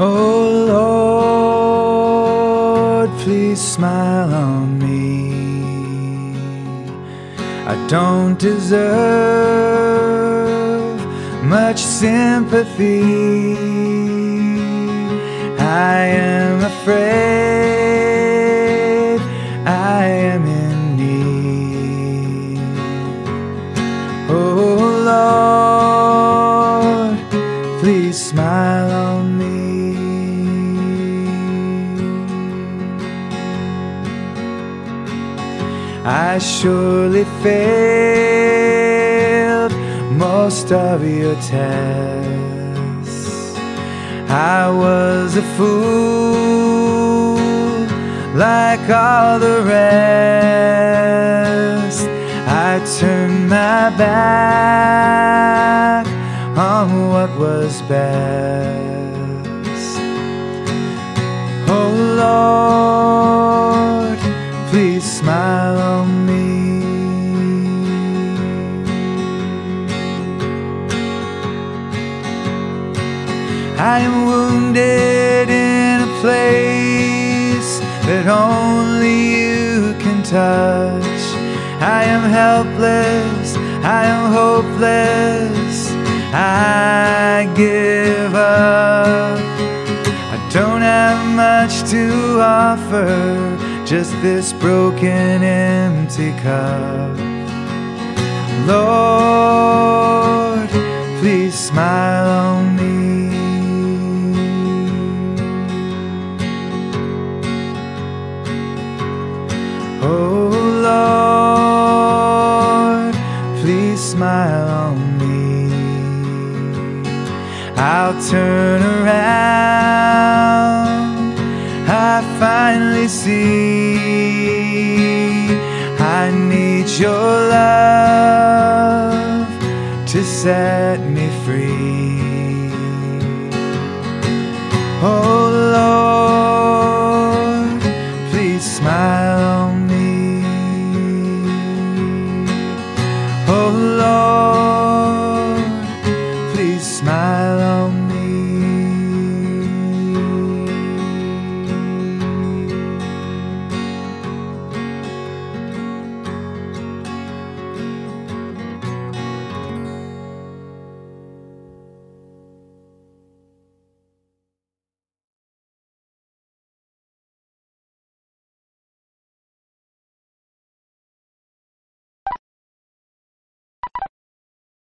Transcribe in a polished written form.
Oh Lord, please smile on me. I don't deserve much sympathy. I am afraid I am in need. Oh Lord, please smile on me. I surely failed most of your tests. I was a fool like all the rest. I turned my back on what was best. Oh Lord, please smile on me. I am wounded in a place that only you can touch. I am helpless, I am hopeless, I give up. I don't have much to offer, just this broken, empty cup. Lord, please smile on me. Oh Lord, please smile on me. I'll turn around, I finally see. I need your love to set me free. Oh